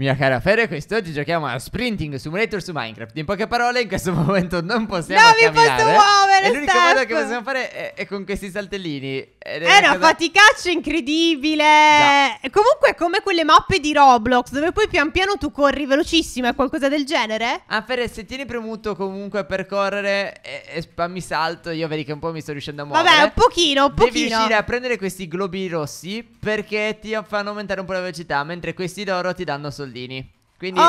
Mia cara Fere, quest'oggi giochiamo a Sprinting Simulator su Minecraft. In poche parole, in questo momento non possiamo camminare. Non mi posso muovere, e l'unico modo che possiamo fare è con questi saltellini. È una faticaccia incredibile, no. Comunque è come quelle mappe di Roblox, dove poi pian piano tu corri velocissimo, è qualcosa del genere? Ah Fere, se tieni premuto comunque per correre e spammi salto, io vedi che un po' mi sto riuscendo a muovere. Vabbè, un pochino, un pochino. Devi riuscire a prendere questi globi rossi, perché ti fanno aumentare un po' la velocità, mentre questi d'oro ti danno soldi. Quindi, quindi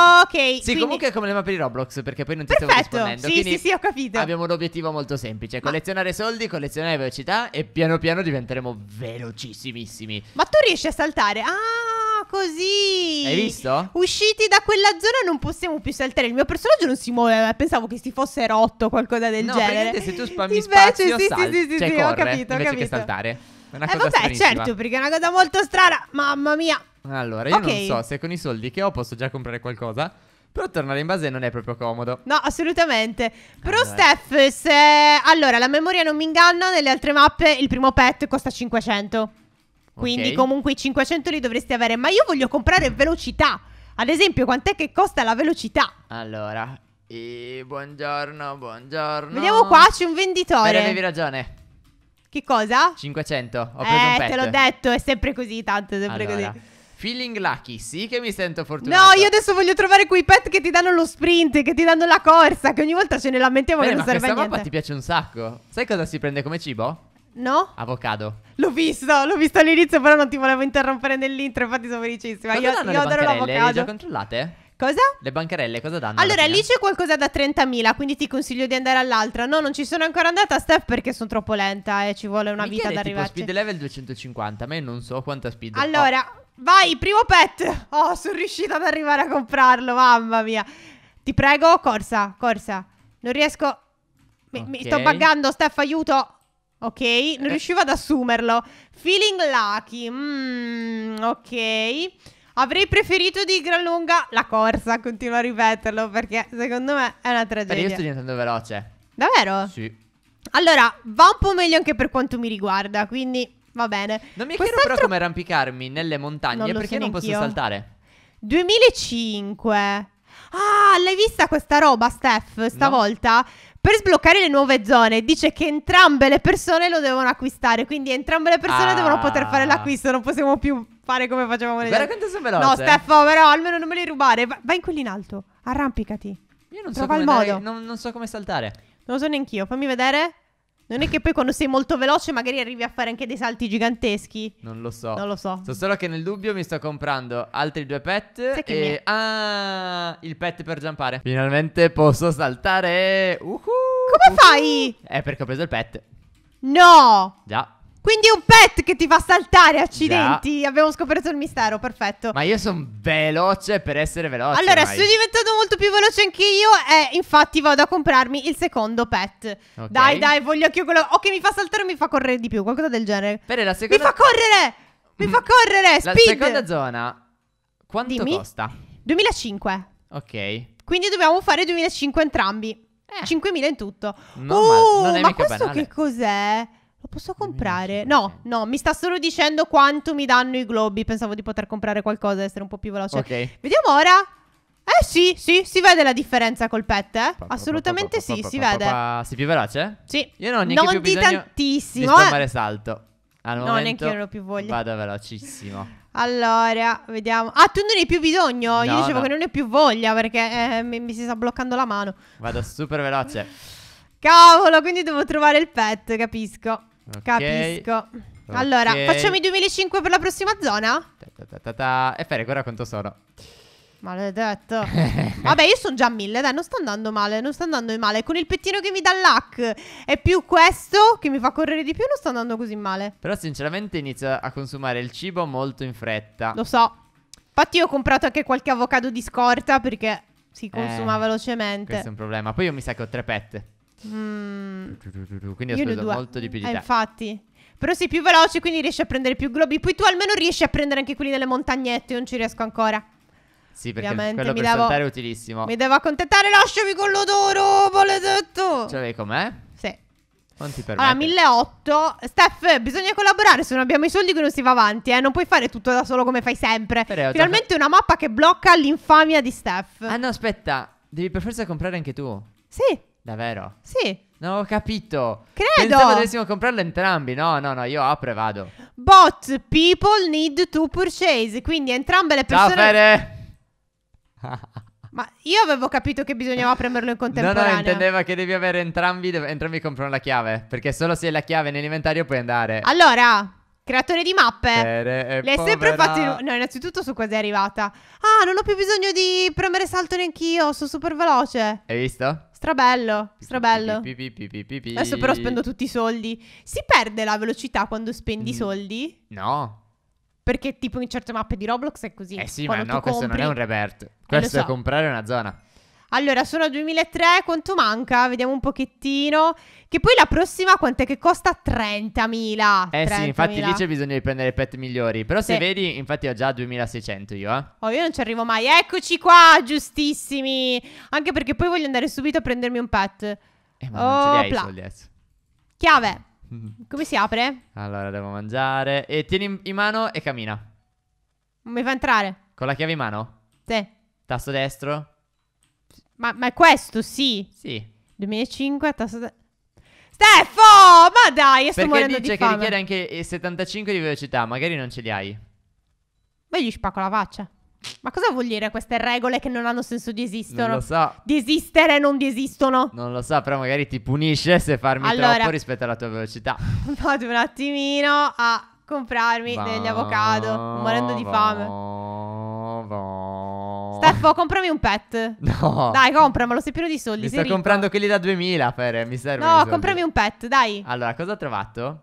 comunque è come le mappe di Roblox, perché poi non ti stavo rispondendo. Sì, quindi sì, ho capito. Abbiamo un obiettivo molto semplice: collezionare soldi, collezionare velocità, e piano piano diventeremo velocissimissimi. Ma tu riesci a saltare? Ah, così. Hai visto? Usciti da quella zona non possiamo più saltare. Il mio personaggio non si muove. Pensavo che si fosse rotto o qualcosa del genere. Se tu spammi spazio, sì, corre, ho capito, invece che saltare. È una cosa stranissima. Certo, perché è una cosa molto strana. Mamma mia. Allora, io non so se con i soldi che ho posso già comprare qualcosa, però tornare in base non è proprio comodo. No, assolutamente. Però Steph, se... Allora, la memoria non mi inganna, nelle altre mappe il primo pet costa 500. Quindi comunque i 500 li dovresti avere. Ma io voglio comprare velocità. Ad esempio, quant'è che costa la velocità? Allora, buongiorno, buongiorno. Vediamo qua, c'è un venditore. Però avevi ragione. Che cosa? 500, ho preso un pet. Te l'ho detto, è sempre così, tanto è sempre così. Feeling lucky, sì che mi sento fortunato. No, io adesso voglio trovare quei pet che ti danno lo sprint, che ti danno la corsa, che ogni volta ce ne lamentiamo. Bene, che non serve a niente. Ma ti piace un sacco. Sai cosa si prende come cibo? No? Avocado. L'ho visto all'inizio, però non ti volevo interrompere nell'intro, infatti sono felicissima. Cosa io adoro l'avocado. Le già controllate? Cosa? Le bancarelle cosa danno? Allora lì c'è qualcosa da 30.000, quindi ti consiglio di andare all'altra. No, non ci sono ancora andata, Steph, perché sono troppo lenta e ci vuole una vita ad arrivarci. Tipo speed level 250, ma io non so quanta speed. Allora... Vai, primo pet. Oh, sono riuscita ad arrivare a comprarlo. Mamma mia. Ti prego, corsa, corsa. Non riesco. Mi sto buggando, Steph, aiuto. Ok, non riuscivo ad assumerlo. Feeling lucky. Ok. Avrei preferito di gran lunga la corsa. Continuo a ripeterlo, perché secondo me è una tragedia. Io sto diventando veloce. Davvero? Sì. Allora, va un po' meglio anche per quanto mi riguarda, quindi... Va bene. Non mi chiedo però come arrampicarmi nelle montagne, perché non posso saltare. 2005. Ah, l'hai vista questa roba, Steph, stavolta? No. Per sbloccare le nuove zone dice che entrambe le persone lo devono acquistare. Quindi entrambe le persone devono poter fare l'acquisto. Non possiamo più fare come facevamo negli altri. Guarda quanto sono veloce. No, Steph, però almeno non me li rubare. Vai in quelli in alto, arrampicati. Io non so come andare, non so come saltare. Non lo so neanch'io, fammi vedere. Non è che poi quando sei molto veloce magari arrivi a fare anche dei salti giganteschi? Non lo so. Non lo so. So solo che nel dubbio mi sto comprando altri due pet e... Ah, il pet per giampare. Finalmente posso saltare. Come fai? Perché ho preso il pet. No. Già. Quindi è un pet che ti fa saltare, accidenti. Abbiamo scoperto il mistero, perfetto. Ma io sono veloce per essere veloce. Allora, sono diventato molto più veloce anche io. E infatti vado a comprarmi il secondo pet. Dai, dai, voglio anche io quello. Ok, mi fa saltare o mi fa correre di più? Qualcosa del genere. Pere, la seconda... Mi fa correre! Mi fa correre! Speed! La seconda zona, quanto costa? 2005. Ok. Quindi dobbiamo fare 2005 entrambi. 5.000 in tutto. Non è ma mica questo banale. Che cos'è? Lo posso comprare? No, no, mi sta solo dicendo quanto mi danno i globi. Pensavo di poter comprare qualcosa, essere un po' più veloce. Vediamo ora. Sì, sì, si vede la differenza col pet, eh? Assolutamente sì, si vede. Sei più veloce? Sì. Io non ho neanche più bisogno tantissimo, di spammare salto. Al momento neanche io non ho più voglia. Vado velocissimo. Allora, vediamo. Ah, tu non hai più bisogno? Io dicevo che non hai più voglia, perché mi si sta bloccando la mano. Vado super veloce. Cavolo, quindi devo trovare il pet, capisco. Capisco. Allora, facciamo i 2005 per la prossima zona? E Fere, guarda quanto sono. Maledetto. Vabbè, io sono già 1000, dai, non sto andando male, non sto andando male. Con il pettino che mi dà l'hack e più questo che mi fa correre di più, non sto andando così male. Però sinceramente inizio a consumare il cibo molto in fretta. Lo so. Infatti io ho comprato anche qualche avocado di scorta, perché si consuma velocemente. Questo è un problema. Poi io mi sa che ho 3 pet. Quindi ho speso molto di più di te. Infatti. Però sei più veloce, quindi riesci a prendere più globi. Poi tu almeno riesci a prendere anche quelli delle montagnette. Io non ci riesco ancora. Sì, perché quello per saltare è utilissimo. Mi devo accontentare. Lasciami con l'odoro, maledetto. Ce l'avevi com'è? Sì. Allora, 1800. Steph, bisogna collaborare. Se non abbiamo i soldi che non si va avanti, eh. Non puoi fare tutto da solo come fai sempre. Finalmente una mappa che blocca l'infamia di Steph. Ah no, aspetta, devi per forza comprare anche tu. Sì. Davvero? Sì. Non ho capito. Credo. Pensavo dovessimo comprarlo entrambi. No, no, no, io apro e vado. Both people need to purchase. Quindi entrambe le persone. Ciao, Fere. Ma io avevo capito che bisognava premerlo in contemporanea. No, no, intendeva che devi avere entrambi comprano la chiave. Perché solo se hai la chiave nell'inventario puoi andare. Allora, creatore di mappe. Le hai sempre fatte. No, innanzitutto sono quasi arrivata. Ah, non ho più bisogno di premere salto neanch'io. Sono super veloce. Hai visto? Strabello, strabello. Adesso però spendo tutti i soldi. Si perde la velocità quando spendi i soldi? No. Perché tipo in certe mappe di Roblox è così. Eh sì, quando ma no, questo compri... non è un revert. Questo è comprare una zona. Allora, sono 2003, quanto manca? Vediamo un pochettino. Che poi la prossima quant'è che costa? 30.000. Eh sì, infatti lì c'è bisogno di prendere pet migliori. Però se vedi, infatti ho già 2.600 io, eh. Oh, io non ci arrivo mai. Eccoci qua, giustissimi. Anche perché poi voglio andare subito a prendermi un pet. Ma non ce li hai i soldi adesso. Chiave. Come si apre? Allora, devo mangiare. E tieni in mano e cammina. Mi fa entrare. Con la chiave in mano? Sì. Tasto destro. Ma è questo, sì? Sì. 2005, tasso... Stefo, ma dai, io sto morendo di fame. Perché dice che richiede anche 75 di velocità, magari non ce li hai. Ma io gli spacco la faccia. Ma cosa vuol dire queste regole che non hanno senso di esistono? Non lo so. Di esistere non di esistono. Non lo so, però magari ti punisce se farmi troppo rispetto alla tua velocità. Vado un attimino a comprarmi degli avocado, morendo di fame. Steffo, comprami un pet. No. Dai, compramelo, sei pieno di soldi. Mi sto comprando quelli da 2000, Fere, mi serve. No, comprami un pet, dai. Allora, cosa ho trovato?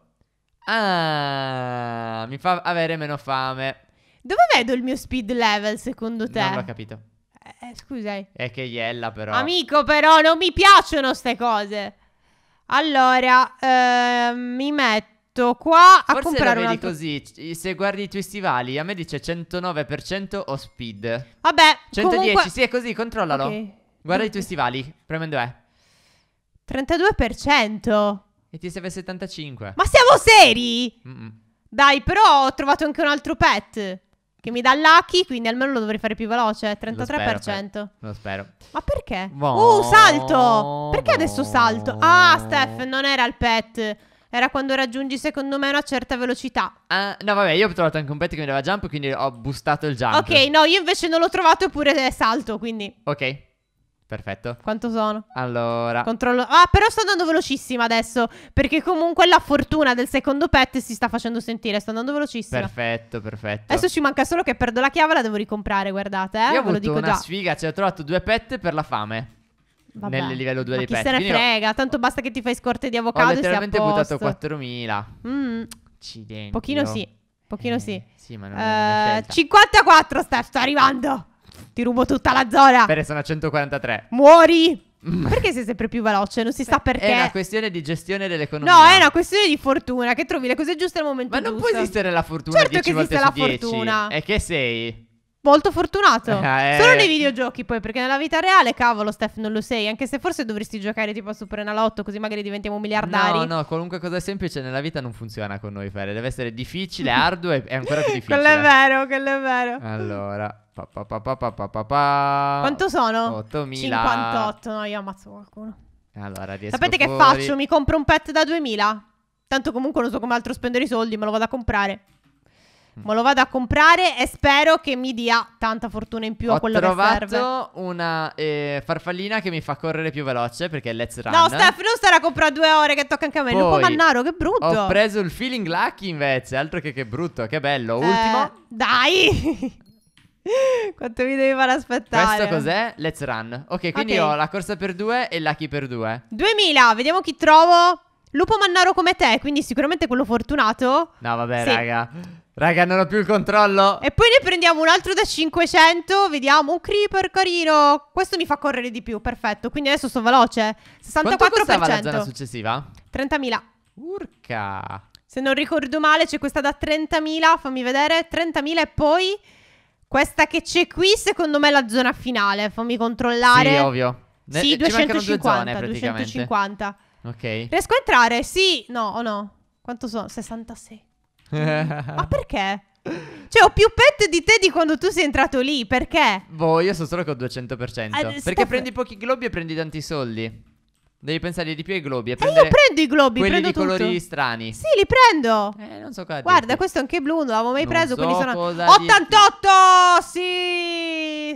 Ah, mi fa avere meno fame. Dove vedo il mio speed level, secondo te? Non l'ho capito. Scusai. È che iella, però. Amico, però, non mi piacciono ste cose. Allora, mi metto qua a comprare una. Così se guardi i tuoi stivali, a me dice 109% o speed. Vabbè, 110, comunque... sì, è così, controllalo. Okay. Guarda i tuoi stivali, premendo E. 32%. E ti serve 75. Ma siamo seri? Dai, però ho trovato anche un altro pet che mi dà lucky, quindi almeno lo dovrei fare più veloce. 33%. Lo spero. Ma perché? Salto! Perché adesso salto? Ah, Steph, non era il pet. Era quando raggiungi, secondo me, una certa velocità. No, vabbè, io ho trovato anche un pet che mi dava jump, quindi ho boostato il jump. Ok, no, io invece non l'ho trovato, eppure salto, quindi. Ok, perfetto. Quanto sono? Allora controllo. Ah, però sto andando velocissima adesso, perché comunque la fortuna del secondo pet si sta facendo sentire. Sto andando velocissima. Perfetto, perfetto. Adesso ci manca solo che perdo la chiave, la devo ricomprare, guardate, eh. Io ho avuto una sfiga, cioè ho trovato 2 pet per la fame. Vabbè, nel livello 2 dei pet. Ma chi se ne frega, tanto basta che ti fai scorte di avocado e sei a posto. Ho letteralmente buttato 4.000. Accidenti. Pochino sì, pochino sì. Sì, ma non è 54, Steph, sto arrivando. Ti rubo tutta la zona. Perché sono a 143. Muori. Perché sei sempre più veloce? Non si sa perché. È una questione di gestione dell'economia. No, è una questione di fortuna, che trovi le cose giuste al momento giusto. Ma non può esistere la fortuna. Certo che esiste la fortuna. E che sei molto fortunato. Solo nei videogiochi, poi, perché nella vita reale, cavolo, Steph, non lo sei. Anche se forse dovresti giocare tipo a Superenalotto, così magari diventiamo miliardari. No, no, qualunque cosa semplice nella vita non funziona con noi, Fere. Deve essere difficile, arduo e ancora più difficile. Quello è vero, quello è vero. Allora quanto sono? 8.000. 58, no, io ammazzo qualcuno. Allora, sapete che faccio? Mi compro un pet da 2.000. Tanto comunque non so come altro spendere i soldi, me lo vado a comprare. Ma lo vado a comprare e spero che mi dia tanta fortuna in più a quello che serve. Ho trovato una farfallina che mi fa correre più veloce perché è let's run. No, Steph, non stare a comprare 2 ore che tocca anche a me. Poi, un po' mannaro, che brutto. Ho preso il feeling lucky invece, altro che brutto, che bello. Ultimo. Dai! Quanto mi devi far aspettare? Questo cos'è? Let's run. Ok, quindi ho la corsa per 2 e lucky per 2. 2000, vediamo chi trovo. Lupo mannaro come te, quindi sicuramente quello fortunato. No, vabbè, sì. Raga, non ho più il controllo. E poi ne prendiamo un altro da 500. Vediamo, un creeper carino. Questo mi fa correre di più, perfetto. Quindi adesso sono veloce. 64%. Quanto costava la zona successiva? 30.000. Urca. Se non ricordo male c'è questa da 30.000. Fammi vedere, 30.000 e poi questa che c'è qui, secondo me è la zona finale. Fammi controllare. Sì, ovvio. Sì, 250, 250. Ok. Riesco a entrare? Sì. No, o no? Quanto sono? 66. Ma perché? Cioè, ho più pet di te di quando tu sei entrato lì. Perché? Boh, io so solo che ho 200%. Perché prendi pochi globi e prendi tanti soldi. Devi pensare di più ai globi. E io prendo i globi. Quelli prendo di tutto. Colori strani. Sì, li prendo. Non so cosa. Guarda, questo è anche blu. Non l'avevo mai preso. So, quindi sono 88. Sì.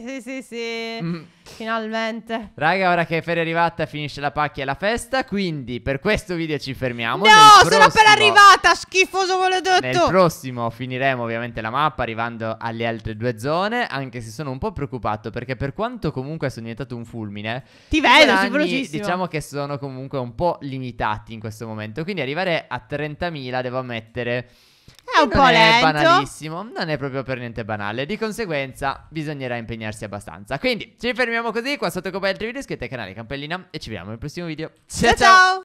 Sì, sì, sì. Finalmente. Raga, ora che Fer è arrivata, finisce la pacchia e la festa. Quindi per questo video ci fermiamo. No, sono appena arrivata. Schifoso, ve l'ho detto. Nel prossimo finiremo ovviamente la mappa, arrivando alle altre due zone. Anche se sono un po' preoccupato, perché per quanto comunque sono diventato un fulmine, ti vedo, sei velocissimo. Diciamo che sono comunque un po' limitati in questo momento. Quindi arrivare a 30.000 devo ammettere è un po' lento. Banalissimo. Non è proprio per niente banale. Di conseguenza bisognerà impegnarsi abbastanza. Quindi ci fermiamo così. Qua sotto come altri video, iscrivetevi al canale, campellina, e ci vediamo nel prossimo video. Ciao ciao, ciao.